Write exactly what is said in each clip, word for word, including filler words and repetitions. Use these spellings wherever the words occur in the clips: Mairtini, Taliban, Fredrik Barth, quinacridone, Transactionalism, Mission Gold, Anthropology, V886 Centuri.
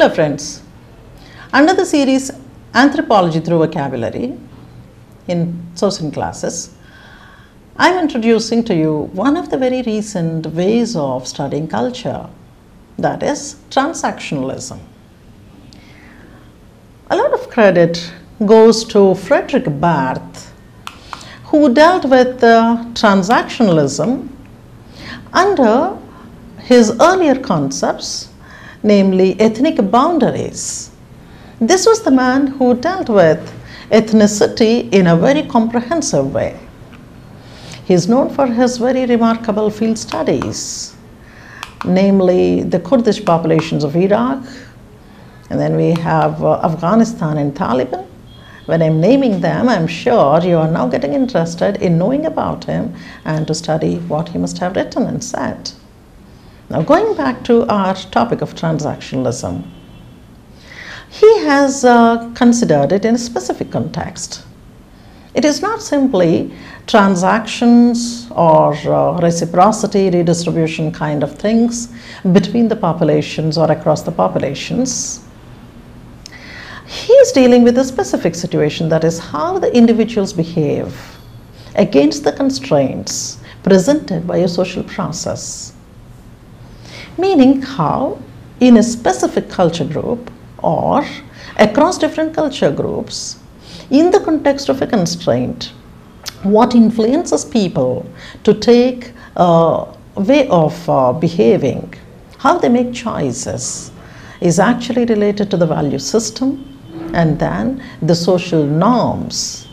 Hello friends, under the series Anthropology through Vocabulary in Sourcing classes, I am introducing to you one of the very recent ways of studying culture, that is transactionalism. A lot of credit goes to Fredrik Barth, who dealt with uh, transactionalism under his earlier concepts, namely ethnic boundaries. This was the man who dealt with ethnicity in a very comprehensive way. He is known for his very remarkable field studies, namely the Kurdish populations of Iraq, and then we have uh, Afghanistan and Taliban. When I'm naming them, I'm sure you are now getting interested in knowing about him and to study what he must have written and said. Now, going back to our topic of transactionalism, he has uh, considered it in a specific context. It is not simply transactions or uh, reciprocity, redistribution kind of things between the populations or across the populations. He is dealing with a specific situation, that is how the individuals behave against the constraints presented by a social process. Meaning how, in a specific culture group or across different culture groups, in the context of a constraint, what influences people to take a way of uh, behaving, how they make choices, is actually related to the value system and then the social norms.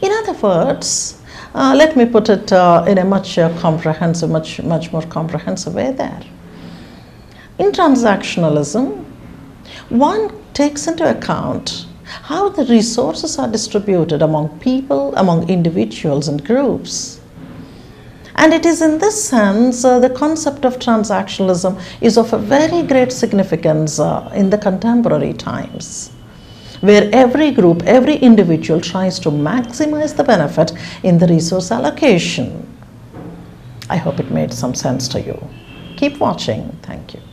In other words, uh, let me put it uh, in a much uh, comprehensive, much, much more comprehensive way there. In transactionalism, one takes into account how the resources are distributed among people, among individuals and groups. And it is in this sense uh, the concept of transactionalism is of a very great significance uh, in the contemporary times, where every group, every individual tries to maximize the benefit in the resource allocation. I hope it made some sense to you. Keep watching. Thank you.